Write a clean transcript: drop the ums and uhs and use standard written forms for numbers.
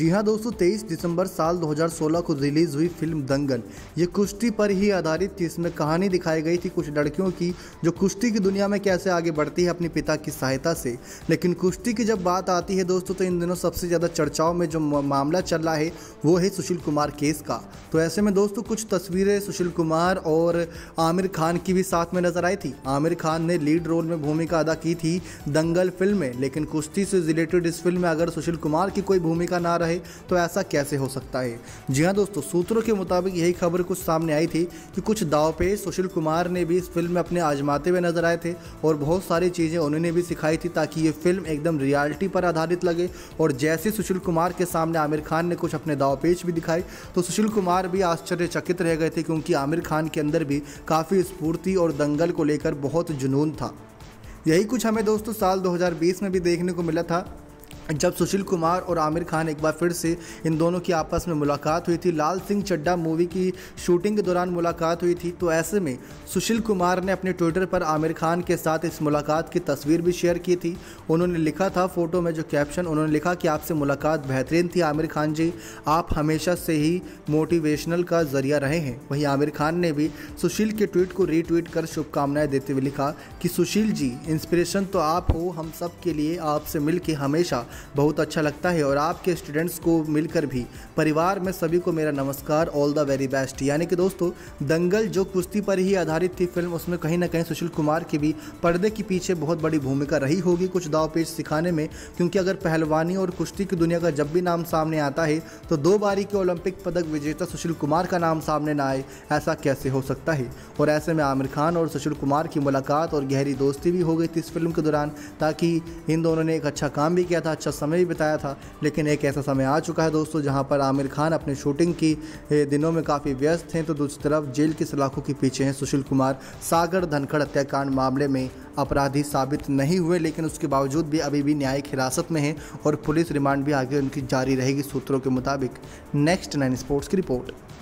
जी हां दोस्तों, 23 दिसंबर साल 2016 को रिलीज़ हुई फिल्म दंगल, ये कुश्ती पर ही आधारित थी। इसमें कहानी दिखाई गई थी कुछ लड़कियों की जो कुश्ती की दुनिया में कैसे आगे बढ़ती है अपने पिता की सहायता से। लेकिन कुश्ती की जब बात आती है दोस्तों, तो इन दिनों सबसे ज़्यादा चर्चाओं में जो मामला चल रहा है वो है सुशील कुमार केस का। तो ऐसे में दोस्तों कुछ तस्वीरें सुशील कुमार और आमिर खान की भी साथ में नज़र आई थी। आमिर खान ने लीड रोल में भूमिका अदा की थी दंगल फिल्म में, लेकिन कुश्ती से रिलेटेड इस फिल्म में अगर सुशील कुमार की कोई भूमिका ना रहे तो ऐसा कैसे हो सकता है। जी हां दोस्तों, सूत्रों के मुताबिक यही खबर कुछ सामने आई थी कि कुछ दावपेच सुशील कुमार ने भी इस फिल्म में अपने आजमाते हुए नजर आए थे और बहुत सारी चीज़ें उन्होंने भी सिखाई थी ताकि ये फिल्म एकदम रियलिटी पर आधारित लगे। और जैसे सुशील कुमार के सामने आमिर खान ने कुछ अपने दावपेच भी दिखाए तो सुशील कुमार भी आश्चर्यचकित रह गए थे, क्योंकि आमिर खान के अंदर भी काफ़ी स्फूर्ति और दंगल को लेकर बहुत जुनून था। यही कुछ हमें दोस्तों साल 2020 में भी देखने को मिला था, जब सुशील कुमार और आमिर खान एक बार फिर से इन दोनों की आपस में मुलाकात हुई थी। लाल सिंह चड्डा मूवी की शूटिंग के दौरान मुलाकात हुई थी। तो ऐसे में सुशील कुमार ने अपने ट्विटर पर आमिर खान के साथ इस मुलाकात की तस्वीर भी शेयर की थी। उन्होंने लिखा था फोटो में जो कैप्शन, उन्होंने लिखा कि आपसे मुलाकात बेहतरीन थी आमिर खान जी, आप हमेशा से ही मोटिवेशनल का जरिया रहे हैं। वहीं आमिर खान ने भी सुशील के ट्वीट को रीट्वीट कर शुभकामनाएँ देते हुए लिखा कि सुशील जी इंस्पिरेशन तो आप हो हम सब के लिए, आपसे मिल के हमेशा बहुत अच्छा लगता है और आपके स्टूडेंट्स को मिलकर भी। परिवार में सभी को मेरा नमस्कार, ऑल द वेरी बेस्ट। यानी कि दोस्तों दंगल जो कुश्ती पर ही आधारित थी फिल्म, उसमें कहीं ना कहीं सुशील कुमार की भी पर्दे के पीछे बहुत बड़ी भूमिका रही होगी कुछ दावपेच सिखाने में, क्योंकि अगर पहलवानी और कुश्ती की दुनिया का जब भी नाम सामने आता है तो दो बारी के ओलंपिक पदक विजेता सुशील कुमार का नाम सामने ना आए, ऐसा कैसे हो सकता है। और ऐसे में आमिर खान और सुशील कुमार की मुलाकात और गहरी दोस्ती भी हो गई थी इस फिल्म के दौरान, ताकि इन दोनों ने एक अच्छा काम भी किया था, अच्छा समय भी बिताया था। लेकिन एक ऐसा समय आ चुका है दोस्तों जहां पर आमिर खान अपने शूटिंग की दिनों में काफ़ी व्यस्त हैं, तो दूसरी तरफ जेल की सलाखों के पीछे हैं सुशील कुमार। सागर धनखड़ हत्याकांड मामले में अपराधी साबित नहीं हुए, लेकिन उसके बावजूद भी अभी भी न्यायिक हिरासत में हैं और पुलिस रिमांड भी आगे उनकी जारी रहेगी सूत्रों के मुताबिक। नेक्स्ट 9 स्पोर्ट्स की रिपोर्ट।